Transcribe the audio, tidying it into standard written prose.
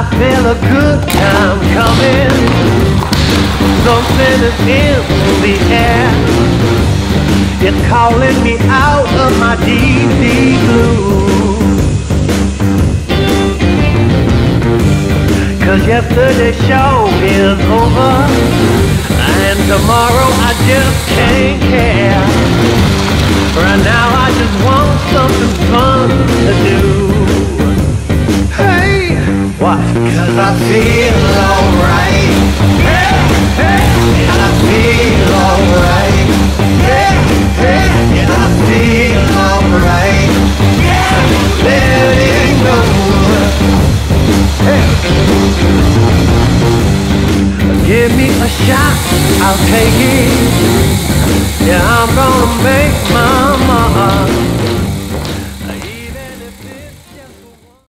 I feel a good time coming. Something is in the air. It's calling me out of my deep, deep blue. 'Cause yesterday's show is over, and tomorrow I just can't care. Right now I just want something fun to do. Hey, why? 'Cause I feel